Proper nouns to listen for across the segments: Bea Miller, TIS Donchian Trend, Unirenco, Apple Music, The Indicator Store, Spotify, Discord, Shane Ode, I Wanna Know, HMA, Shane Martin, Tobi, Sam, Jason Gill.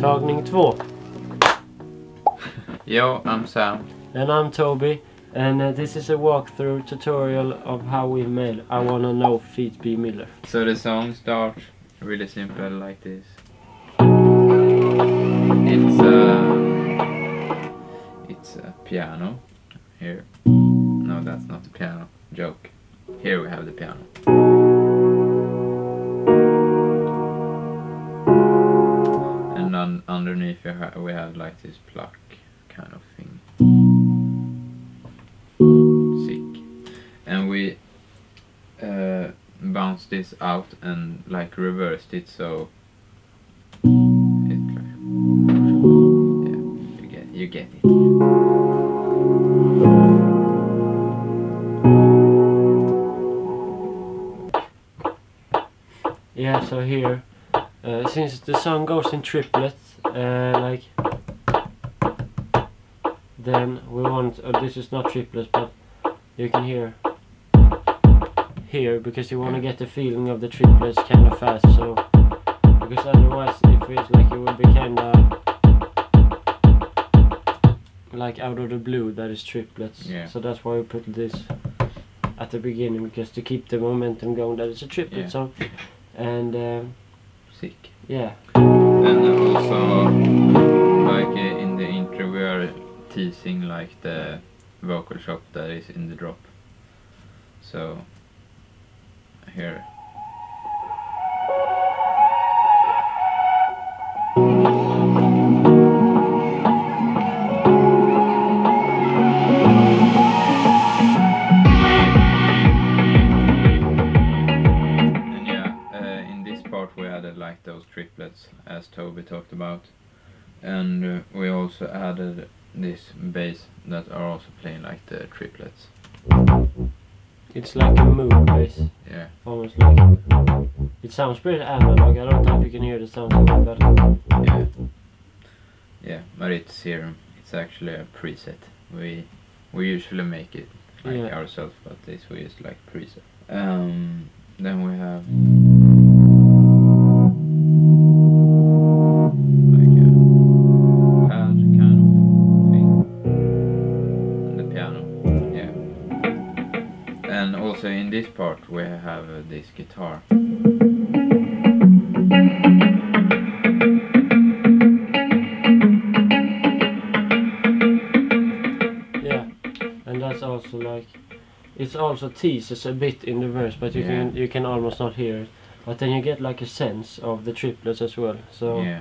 Tagning 2. Yo, I'm Sam. And I'm Toby. And this is a walkthrough tutorial of how we made I Wanna Know feat. Bea Miller. So the song starts really simple like this. It's a piano here. No, that's not the piano. Joke. Here we have the piano. And underneath we have like this pluck kind of thing. And we bounce this out and like reversed it, so it's like, yeah, you get it. Yeah, so here, since the song goes in triplets, like, then we want, this is not triplets, but you can hear here, because you want to get the feeling of the triplets kind of fast, so because otherwise it feels like it would be kind of like out of the blue that is triplets. Yeah. So that's why we put this at the beginning, because to keep the momentum going that it's a triplet song. And sick. Yeah. And also like in the intro we are teasing like the vocal chop that is in the drop. So here. And yeah, in this part we added like those triplets as Toby talked about, and we also added this bass that are also playing like the triplets. It's like a mood bass. Yeah. Almost like it sounds pretty analog. I don't know if you can hear the sound of it, but yeah. Yeah, but it's here. It's actually a preset. We usually make it like ourselves, but this we use like preset. Then we have like a pad kind of thing. And the piano. Yeah. And also in this part we have this guitar. Yeah, and that's also like, it also teases a bit in the verse, but you can almost not hear it. But then you get like a sense of the triplets as well. So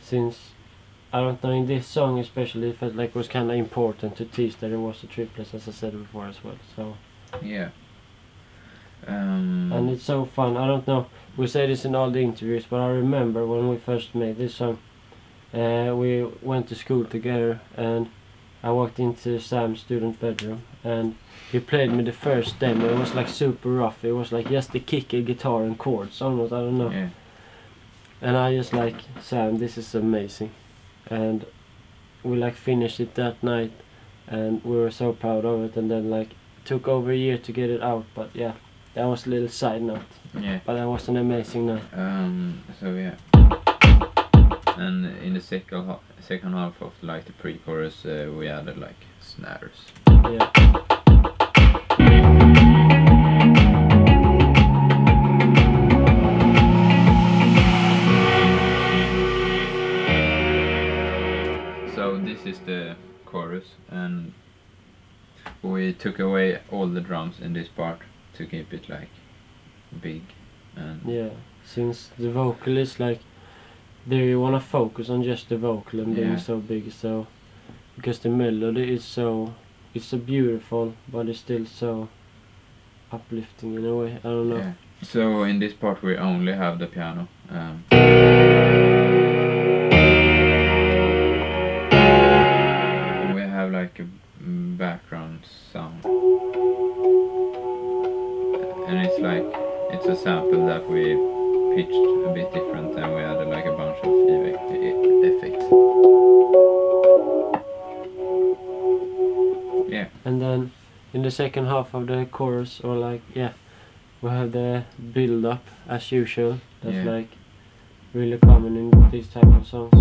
since I don't know, in this song especially it felt like it was kind of important to tease that it was the triplets, as I said before as well. So. Yeah. And it's so fun. I don't know, we say this in all the interviews, but I remember when we first made this song, we went to school together and I walked into Sam's student bedroom and he played me the first demo. It was like super rough. It was like just the kick, a guitar and chords almost, I don't know. Yeah. And I just like, Sam, this is amazing. And we like finished it that night and we were so proud of it, and then like took over a year to get it out, but yeah, that was a little side note. Yeah. But that was an amazing night. So yeah. And in the second half of like the pre-chorus, we added like snares. Yeah. So this is the chorus, and we took away all the drums in this part to keep it like big. And yeah, since the vocal is like there, you want to focus on just the vocal and being so big, so because the melody is so, it's so beautiful but it's still so uplifting in a way, I don't know. Yeah. So in this part we only have the piano. We have like a background sound, and it's like, it's a sample that we pitched a bit different and we added like a bunch of effects. Yeah. And then in the second half of the chorus, or like we have the build up as usual. That's like really common in these type of songs.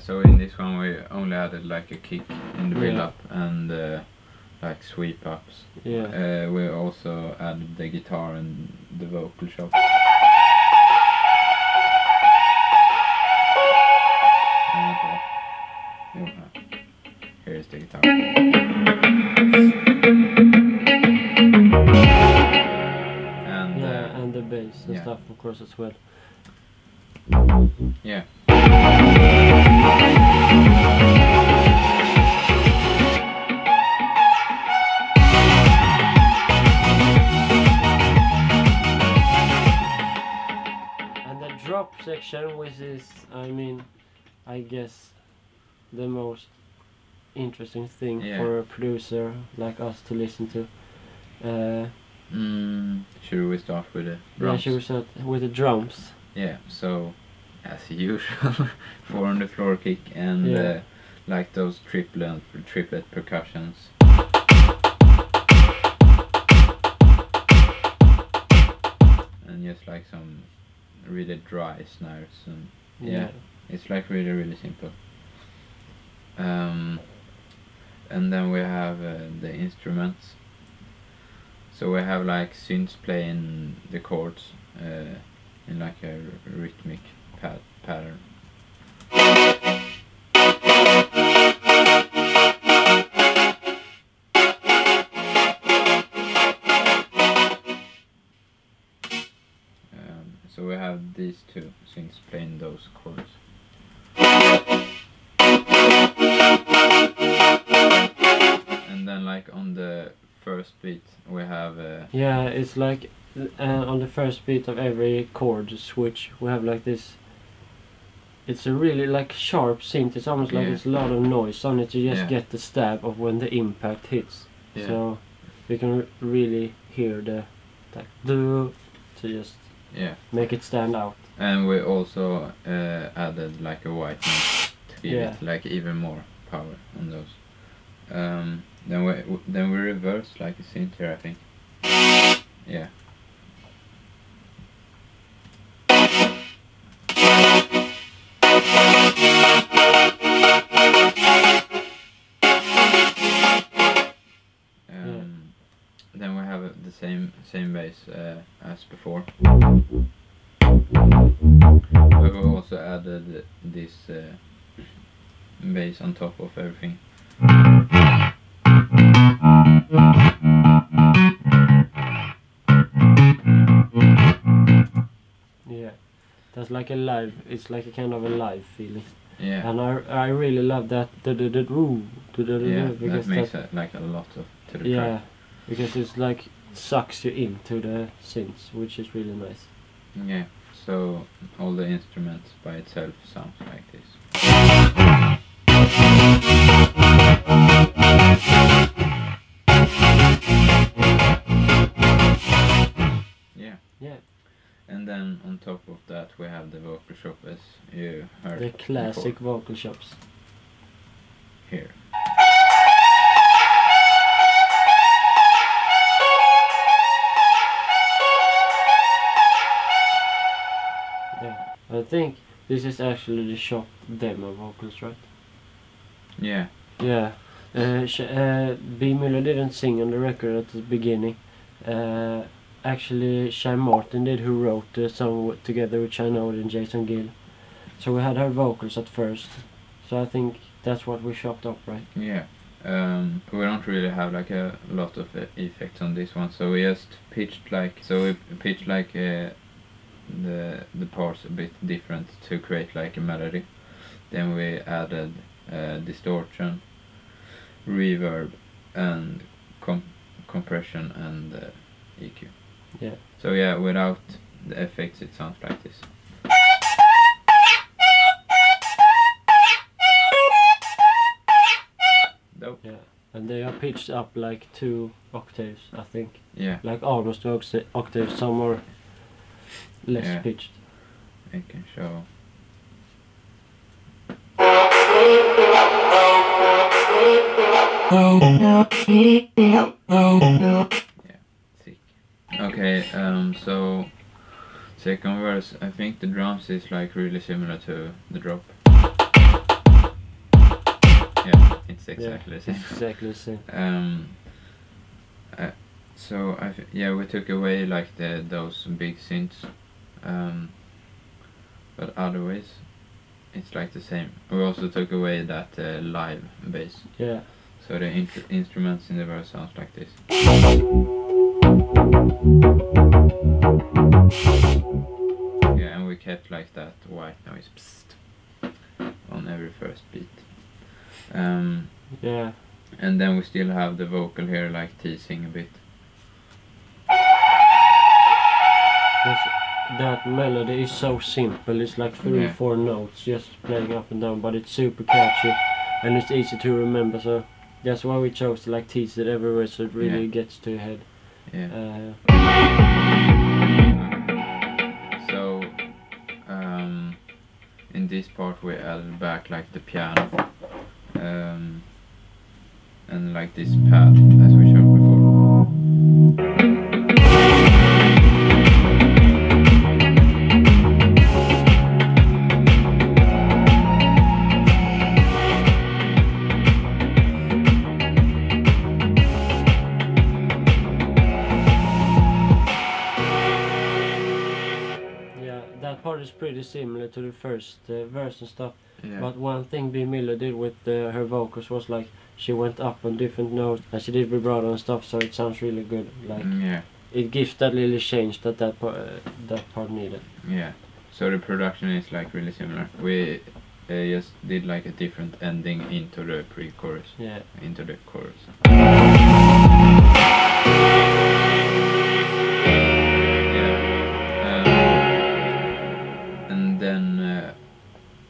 So in this one we only added like a kick in the build-up and like sweep-ups. Yeah. We also added the guitar and the vocal shop. Here's the guitar. And yeah, and the bass and stuff, of course, as well. Yeah. And the drop section, which is, I mean, I guess the most interesting thing for a producer like us to listen to. Should we start with the drums? Yeah, should we start with the drums? Yeah, so as usual, 4 on the floor kick and like those triplet percussions. And just like some really dry snares and it's like really simple. And then we have the instruments. So we have like synths playing the chords in like a rhythmic pattern. So we have these two synths playing those chords. On the first beat we have it's like on the first beat of every chord switch we have like this. It's a really like sharp synth. It's almost like it's a lot of noise on it. You just get the stab of when the impact hits, so you can really hear the like do to just make it stand out. And we also added like a white noise to give it like even more power on those. Then we reverse like a synth here, I think. Yeah. Then we have the same bass as before. But we also added this bass on top of everything. That's like a live. It's like a kind of a live feeling. Yeah. And I really love that. Because that makes it like a lot of to the track. Because it's like sucks you into the synths, which is really nice. Yeah. So all the instruments by itself sounds like this. And then on top of that we have the vocal shop, as you heard the classic before. Vocal shops here. I think this is actually the shop demo vocals, right? Yeah. Yeah. Bea Miller didn't sing on the record at the beginning. Actually Shane Martin did, who wrote the song together with Shane Ode and Jason Gill. So we had her vocals at first. So I think that's what we chopped up, right? Yeah. We don't really have like a lot of effects on this one, so we just pitched like the parts a bit different to create like a melody. Then we added distortion, reverb, and compression and EQ. Yeah. So yeah, without the effects it sounds like this. Dope. Yeah. And they are pitched up like 2 octaves, I think. Yeah. Like almost 2 octaves, some are less pitched. I can show. Okay, so second verse, I think the drums is like really similar to the drop. Yeah, it's exactly the same. It's exactly the same. So we took away like those big synths, but otherwise it's like the same. We also took away that live bass. Yeah. So the instruments in the verse sounds like this. Yeah, and we kept like that white noise psst, on every first beat. Yeah. And then we still have the vocal here, like teasing a bit. That melody is so simple, it's like 3 or 4 notes just playing up and down, but it's super catchy and it's easy to remember, so that's why we chose to like tease it everywhere, so it really gets to your head. Yeah. So in this part we added back like the piano and like this pad as we showed before. Pretty similar to the first verse and stuff, but one thing Bea Miller did with her vocals was like she went up on different notes and she did vibrato and stuff, so it sounds really good. Like it gives that little change that that part needed. Yeah, so the production is like really similar. We just did like a different ending into the pre-chorus, into the chorus.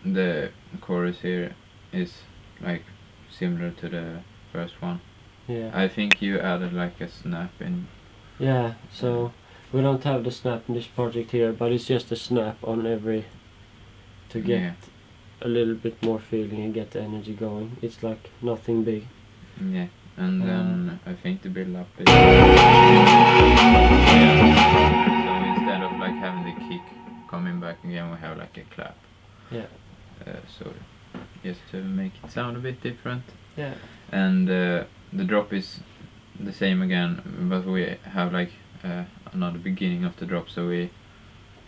The chorus here is like similar to the first one. Yeah. I think you added like a snap in. Yeah, so we don't have the snap in this project here, but it's just a snap on every to get a little bit more feeling and get the energy going. It's like nothing big. Yeah, and then I think the build up is so instead of like having the kick coming back again, we have like a clap. Yeah. So just to make it sound a bit different. Yeah. And the drop is the same again, but we have like another beginning of the drop, so we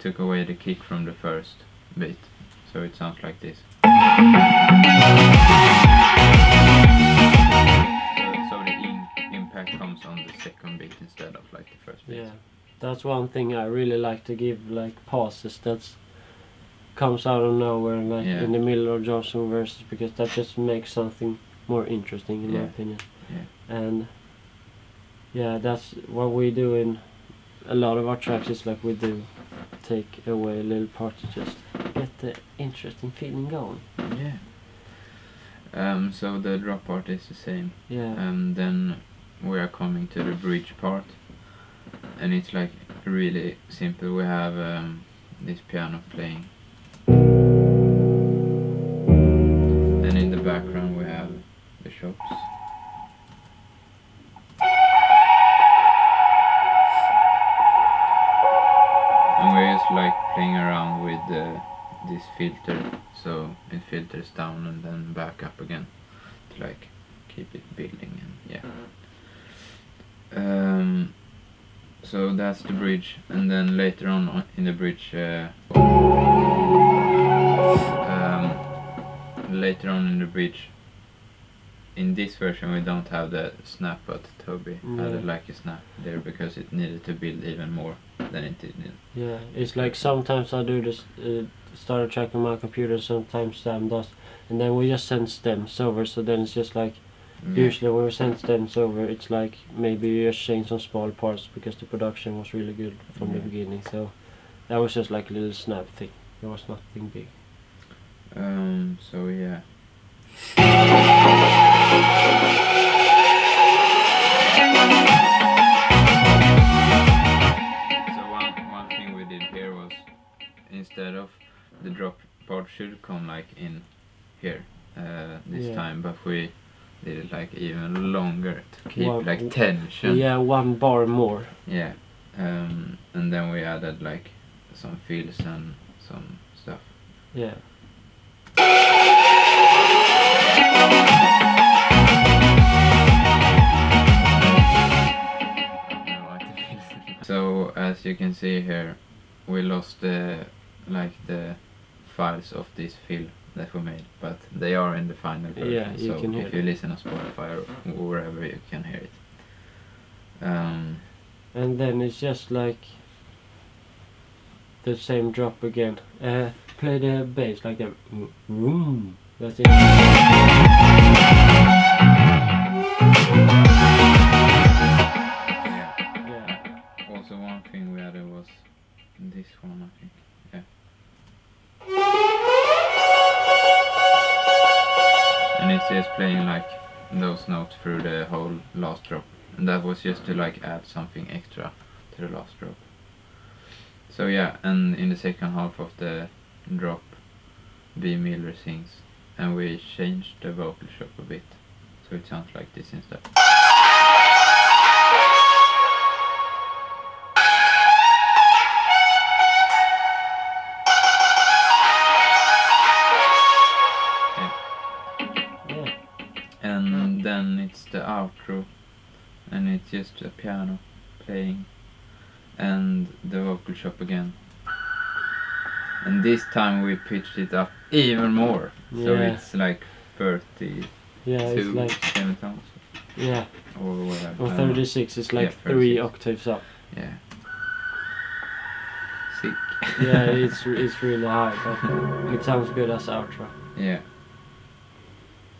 took away the kick from the first beat, so it sounds like this. So the impact comes on the second beat instead of like the first beat. Yeah, that's one thing I really like to give like pauses. That's comes out of nowhere, like in the middle of Johnson verses, because that just makes something more interesting in my opinion. Yeah. And that's what we do in a lot of our tracks, is like we do take away a little part to just get the interesting feeling going. Yeah. So the drop part is the same. Yeah. And then we are coming to the bridge part, and it's like really simple. We have this piano playing. Background we have the shops. And we're just like playing around with this filter, so it filters down and then back up again to like keep it building and so that's the bridge, and then later on in the bridge in this version we don't have the snap, but Toby added like a snap there because it needed to build even more than it did. Yeah, it's like sometimes I do this start a track on my computer, sometimes Sam does, and then we just send stems over, so then it's just like usually when we send stems over it's like maybe you just change some small parts because the production was really good from the beginning, so that was just like a little snap thing, it was nothing big. So yeah. So one thing we did here was instead of the drop part should come like in here this time, but we did it like even longer to keep like tension. Yeah, one bar more. Yeah. And then we added like some fills and some stuff. Yeah. Thank you. as you can see here, we lost the files of this film that we made, but they are in the final version. Yeah, so if you listen on Spotify or wherever, you can hear it. And then it's just like the same drop again. Play the bass like that. That's it. This one, I think, yeah. And it's just playing like those notes through the whole last drop, and that was just to like add something extra to the last drop. So yeah, and in the second half of the drop, Bea Miller sings, and we changed the vocal shop a bit, so it sounds like this instead. The outro, and it's just a piano playing and the vocal chop again, and this time we pitched it up even more, yeah. So it's like 32 semitones, yeah, or whatever, or 36 is like 3 octaves up, yeah. Sick. Yeah, it's really high, but it sounds good as outro, yeah.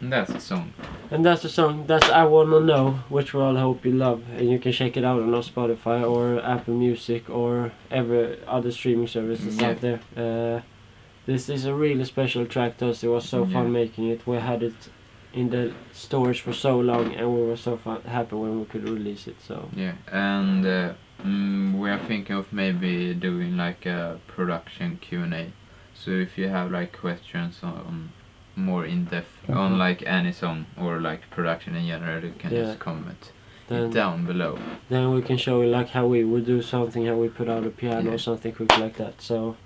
And that's the song. And that's the song. That's I Wanna Know, which we all hope you love. And you can check it out on Spotify or Apple Music or every other streaming services out there. This is a really special track to us. It was so fun making it. We had it in the stores for so long, and we were so happy when we could release it. So yeah, and we are thinking of maybe doing like a production Q&A. So if you have like questions on more in depth on like any song or like production in general, you can just comment it down below. Then we can show you like how we would do something, how we put out a piano or something quick like that. So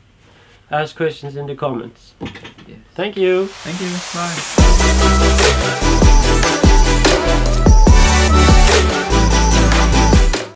ask questions in the comments. Yes. Thank you. Thank you. Bye.